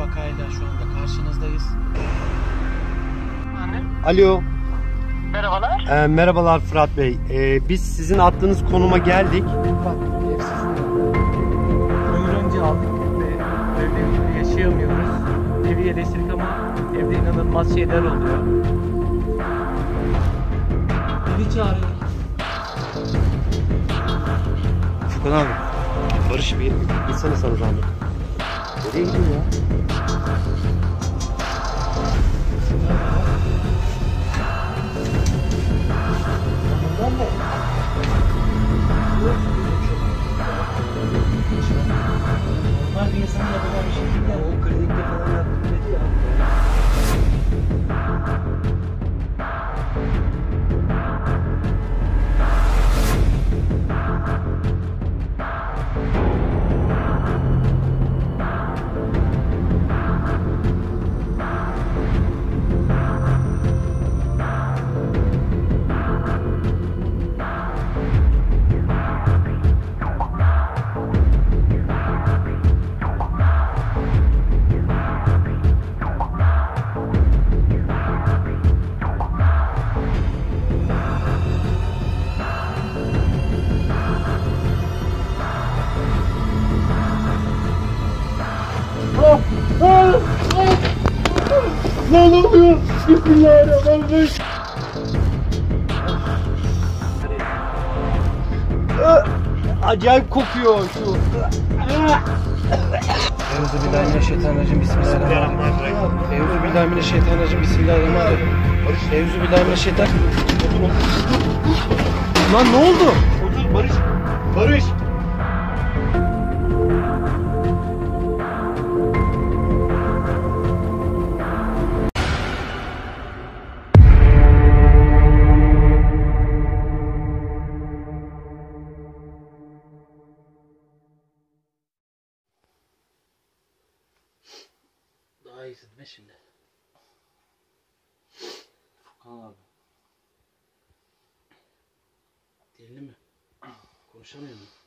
vakayla şu anda karşınızdayız. Alo. Merhabalar. Merhabalar Fırat Bey. Biz sizin attığınız konuma geldik. Bak, kuyruğunca aldık ve böyle yaşayamıyoruz. Evi yerleştirdik ama evde inanılmaz şeyler oluyor. Beni çağırıyor. Şükran abi. Barış bir gitsene sana zahmet. Nereye gidiyor ya? Onlar bir insanın yapacağı bir şey değil ya. O klinikte falan yaptık dedi ya. Lan oluyor! Bismillahirrahmanirrahim! Acayip kokuyor şu! Euzubillahimineşşeytanirracim, bismillahirrahmanirrahim. Euzubillahimineşşeytanirracim, bismillahirrahmanirrahim. Barış, euzubillahimineşşeytanirrahim. Lan ne oldu? Otur Barış! Barış! Daha iyisi değil mi şimdi? Furkan abi. Dilli mi? Konuşamıyor mu?